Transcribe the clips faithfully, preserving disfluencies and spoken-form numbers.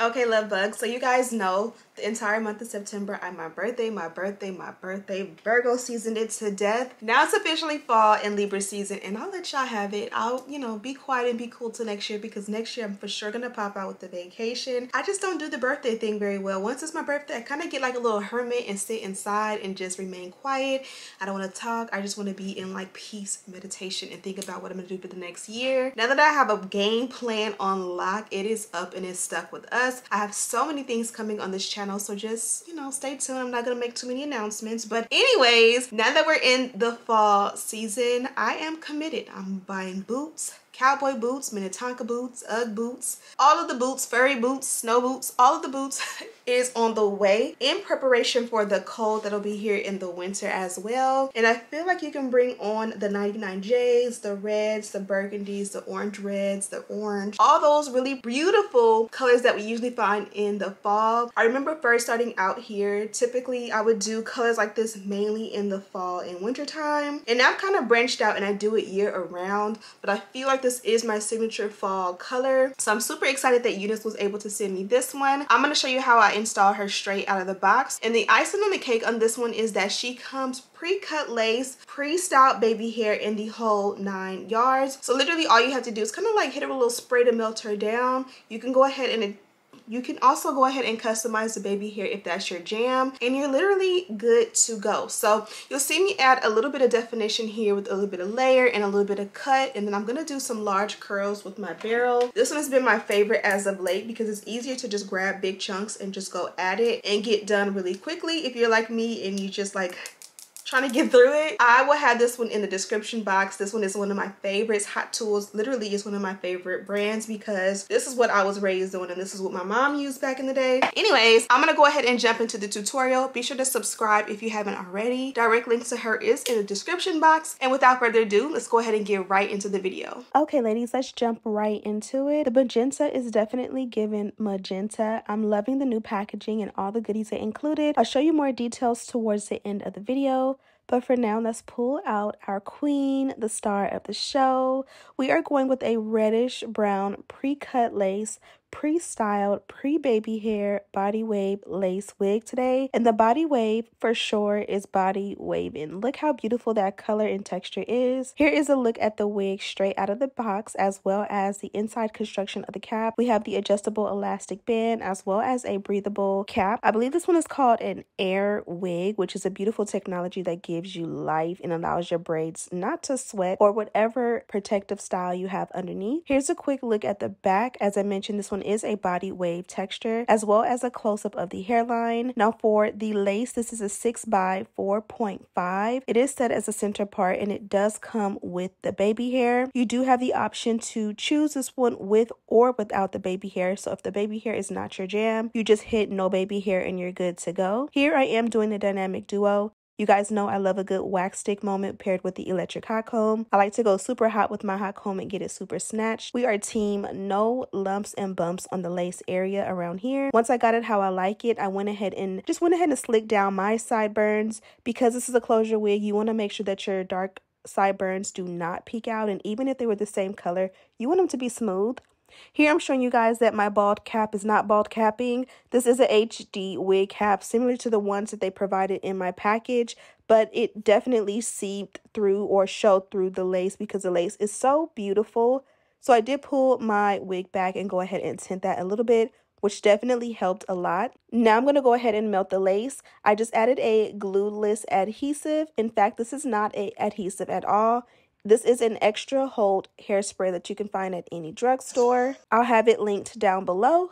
Okay, love bugs. So you guys know the entire month of September, I'm my birthday, my birthday, my birthday. Virgo seasoned it to death. Now it's officially fall and Libra season, and I'll let y'all have it. I'll, you know, be quiet and be cool till next year, because next year I'm for sure gonna pop out with the vacation. I just don't do the birthday thing very well. Once it's my birthday, I kind of get like a little hermit and sit inside and just remain quiet. I don't want to talk. I just want to be in like peace meditation and think about what I'm gonna do for the next year. Now that I have a game plan on lock, it is up and it's stuck with us. I have so many things coming on this channel, so just, you know, stay tuned. I'm not gonna make too many announcements, but anyways, now that we're in the fall season, I am committed. I'm buying boots, cowboy boots, Minnetonka boots, Ugg boots, all of the boots, furry boots, snow boots, all of the boots is on the way in preparation for the cold that'll be here in the winter as well. And I feel like you can bring on the ninety-nine J's, the reds, the burgundies, the orange reds, the orange, all those really beautiful colors that we usually find in the fall. I remember first starting out here, typically I would do colors like this mainly in the fall and winter time. And now I've kind of branched out and I do it year around, but I feel like the this is my signature fall color. So I'm super excited that UNice was able to send me this one. I'm going to show you how I install her straight out of the box. And the icing on the cake on this one is that she comes pre-cut lace, pre-styled baby hair, in the whole nine yards. So literally all you have to do is kind of like hit her with a little spray to melt her down. You can go ahead and You can also go ahead and customize the baby hair if that's your jam, and you're literally good to go. So you'll see me add a little bit of definition here with a little bit of layer and a little bit of cut, and then I'm gonna do some large curls with my barrel. This one has been my favorite as of late because it's easier to just grab big chunks and just go at it and get done really quickly. If you're like me and you just like trying to get through it, I will have this one in the description box. This one is one of my favorites. Hot Tools literally is one of my favorite brands because this is what I was raised on and this is what my mom used back in the day. Anyways, I'm gonna go ahead and jump into the tutorial. Be sure to subscribe if you haven't already. Direct link to her is in the description box, and without further ado, let's go ahead and get right into the video. Okay ladies, let's jump right into it. The magenta is definitely giving magenta. I'm loving the new packaging and all the goodies they included. I'll show you more details towards the end of the video. But for now, let's pull out our queen, the star of the show. We are going with a reddish brown pre-cut lace, pre-styled, pre-baby hair, body wave lace wig today. And the body wave for sure is body waving. Look how beautiful that color and texture is. Here is a look at the wig straight out of the box, as well as the inside construction of the cap. We have the adjustable elastic band as well as a breathable cap. I believe this one is called an air wig, which is a beautiful technology that gives you life and allows your braids not to sweat, or whatever protective style you have underneath. Here's a quick look at the back. As I mentioned, this one is a body wave texture, as well as a close-up of the hairline. Now for the lace, this is a six by four point five. It is set as a center part and it does come with the baby hair. You do have the option to choose this one with or without the baby hair, so if the baby hair is not your jam, you just hit no baby hair and you're good to go. Here I am doing the dynamic duo. You guys know I love a good wax stick moment paired with the electric hot comb. I like to go super hot with my hot comb and get it super snatched. We are team no lumps and bumps on the lace area around here. Once I got it how I like it, I went ahead and just went ahead and slicked down my sideburns. Because this is a closure wig, you want to make sure that your dark sideburns do not peek out. And even if they were the same color, you want them to be smooth. Here I'm showing you guys that my bald cap is not bald capping. This is a H D wig cap similar to the ones that they provided in my package, but it definitely seeped through or showed through the lace because the lace is so beautiful. So I did pull my wig back and go ahead and tint that a little bit, which definitely helped a lot. Now I'm going to go ahead and melt the lace. I just added a glueless adhesive. In fact, this is not an adhesive at all. This is an extra hold hairspray that you can find at any drugstore. I'll have it linked down below.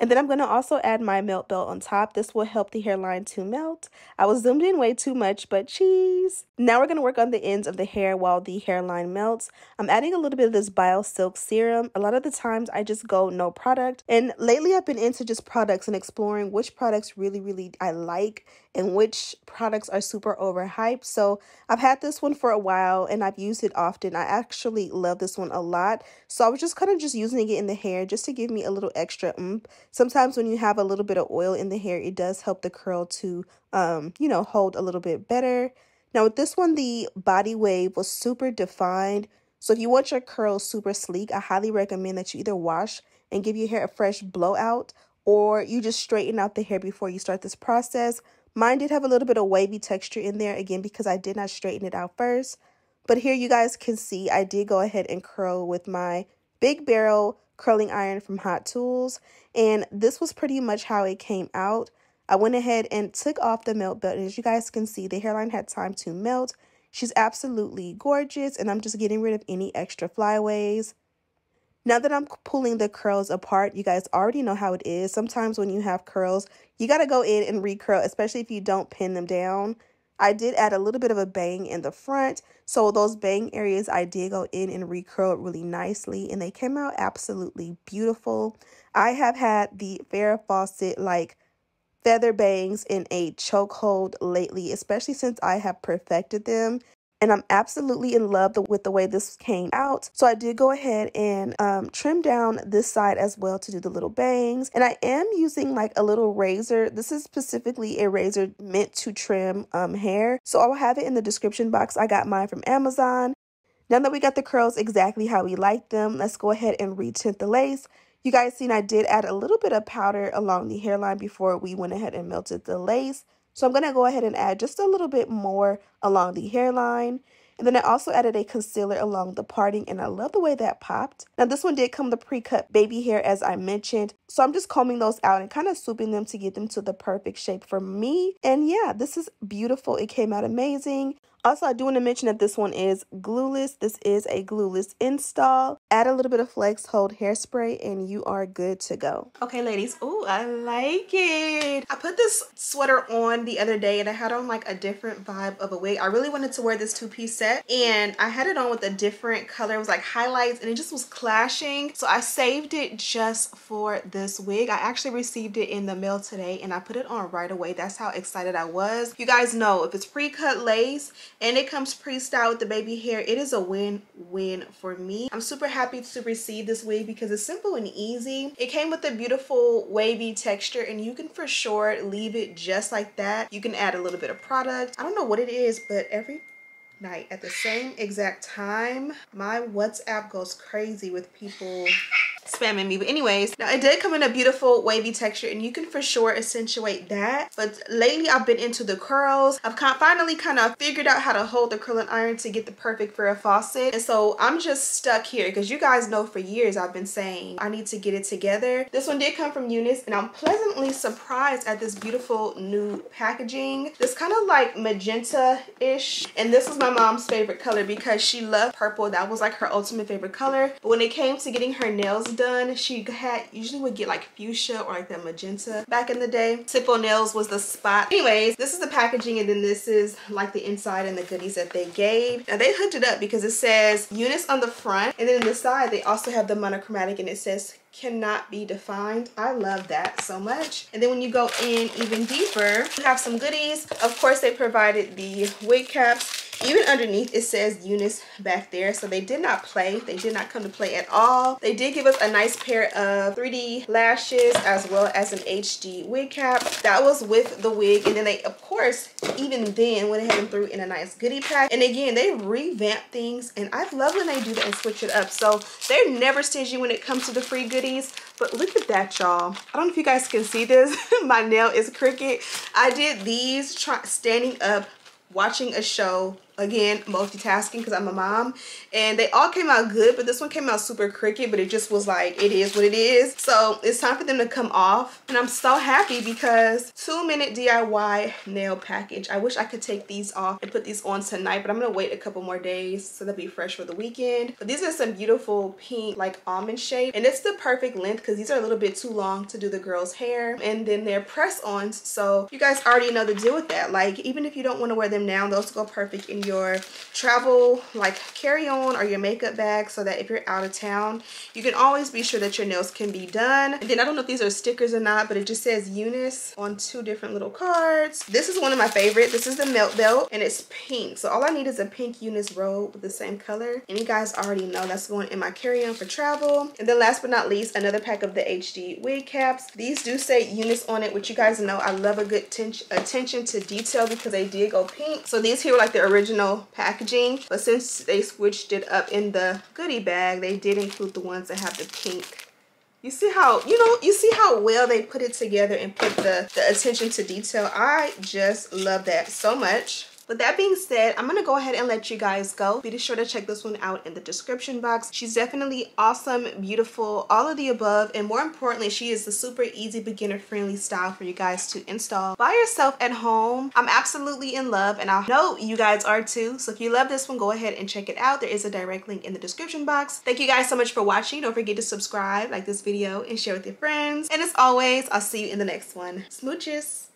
And then I'm going to also add my melt belt on top. This will help the hairline to melt. I was zoomed in way too much, but cheese. Now we're going to work on the ends of the hair while the hairline melts. I'm adding a little bit of this BioSilk serum. A lot of the times I just go no product. And lately I've been into just products and exploring which products really, really I like and which products are super overhyped. So I've had this one for a while and I've used it often. I actually love this one a lot. So I was just kind of just using it in the hair just to give me a little extra oomph. Sometimes when you have a little bit of oil in the hair, it does help the curl to, um, you know, hold a little bit better. Now with this one, the body wave was super defined. So if you want your curls super sleek, I highly recommend that you either wash and give your hair a fresh blowout, or you just straighten out the hair before you start this process. Mine did have a little bit of wavy texture in there, again, because I did not straighten it out first. But here you guys can see I did go ahead and curl with my Big Barrel curling iron from Hot Tools. And this was pretty much how it came out. I went ahead and took off the melt belt. And as you guys can see, the hairline had time to melt. She's absolutely gorgeous. And I'm just getting rid of any extra flyaways. Now that I'm pulling the curls apart, you guys already know how it is. Sometimes when you have curls, you got to go in and recurl, especially if you don't pin them down. I did add a little bit of a bang in the front, so those bang areas I did go in and recurl really nicely, and they came out absolutely beautiful. I have had the Farrah Fawcett like feather bangs in a chokehold lately, especially since I have perfected them. And I'm absolutely in love with the way this came out. So I did go ahead and um, trim down this side as well to do the little bangs. And I am using like a little razor. This is specifically a razor meant to trim um, hair. So I'll have it in the description box. I got mine from Amazon. Now that we got the curls exactly how we like them, let's go ahead and retint the lace. You guys seen I did add a little bit of powder along the hairline before we went ahead and melted the lace. So I'm going to go ahead and add just a little bit more along the hairline. And then I also added a concealer along the parting, and I love the way that popped. Now this one did come the pre-cut baby hair as I mentioned. So I'm just combing those out and kind of swooping them to get them to the perfect shape for me. And yeah, this is beautiful. It came out amazing. Also, I do want to mention that this one is glueless. This is a glueless install. Add a little bit of Flex Hold hairspray and you are good to go. Okay, ladies. Ooh, I like it. I put this sweater on the other day and I had on like a different vibe of a wig. I really wanted to wear this two-piece set and I had it on with a different color. It was like highlights and it just was clashing. So I saved it just for this wig. I actually received it in the mail today and I put it on right away. That's how excited I was. You guys know if it's pre-cut lace, and it comes pre-styled with the baby hair, it is a win-win for me. I'm super happy to receive this wig because it's simple and easy. It came with a beautiful wavy texture and you can for sure leave it just like that. You can add a little bit of product. I don't know what it is, but every night at the same exact time, my WhatsApp goes crazy with people spamming me. But anyways, now it did come in a beautiful wavy texture and you can for sure accentuate that. But lately I've been into the curls. I've finally kind of figured out how to hold the curling iron to get the perfect Farrah Fawcett. And so I'm just stuck here because you guys know for years I've been saying I need to get it together. This one did come from UNice and I'm pleasantly surprised at this beautiful new packaging. This kind of like magenta-ish, and this is my mom's favorite color because she loved purple. That was like her ultimate favorite color. But when it came to getting her nails done, she had usually would get like fuchsia or like that magenta back in the day. Simple Nails was the spot. Anyways, this is the packaging and then this is like the inside and the goodies that they gave. Now they hooked it up because it says UNice on the front, and then on the side they also have the monochromatic and it says cannot be defined. I love that so much. And then when you go in even deeper, you have some goodies. Of course they provided the wig caps. Even underneath it says UNice back there, so they did not play. They did not come to play at all. They did give us a nice pair of three D lashes as well as an H D wig cap. That was with the wig, and then they of course even then went ahead and threw in a nice goodie pack. And again, they revamp things and I love when they do that and switch it up. So they're never stingy when it comes to the free goodies. But look at that, y'all. I don't know if you guys can see this. My nail is crooked. I did these try standing up watching a show, again multitasking because I'm a mom, and they all came out good, but this one came out super crooked. But it just was like, it is what it is, so it's time for them to come off. And I'm so happy because two minute D I Y nail package. I wish I could take these off and put these on tonight, but I'm gonna wait a couple more days so they'll be fresh for the weekend. But these are some beautiful pink like almond shape, and it's the perfect length because these are a little bit too long to do the girl's hair. And then they're press-ons, so you guys already know the deal with that. Like even if you don't want to wear them now, those go perfect in your travel like carry-on or your makeup bag, so that if you're out of town you can always be sure that your nails can be done. And then I don't know if these are stickers or not, but it just says UNice on two different little cards. This is one of my favorites. This is the melt belt and it's pink, so all I need is a pink UNice robe with the same color, and you guys already know that's going in my carry-on for travel. And then last but not least, another pack of the H D wig caps. These do say UNice on it, which you guys know I love a good attention to detail because they did go pink. So these here were like the original original packaging, but since they switched it up in the goodie bag, they did include the ones that have the pink. You see how, you know, you see how well they put it together and put the, the attention to detail. I just love that so much. With that being said, I'm gonna go ahead and let you guys go. Be sure to check this one out in the description box. She's definitely awesome, beautiful, all of the above, and more importantly, she is the super easy beginner friendly style for you guys to install by yourself at home. I'm absolutely in love, and I know you guys are too. So if you love this one, go ahead and check it out. There is a direct link in the description box. Thank you guys so much for watching. Don't forget to subscribe, like this video, and share with your friends. And as always, I'll see you in the next one. Smooches.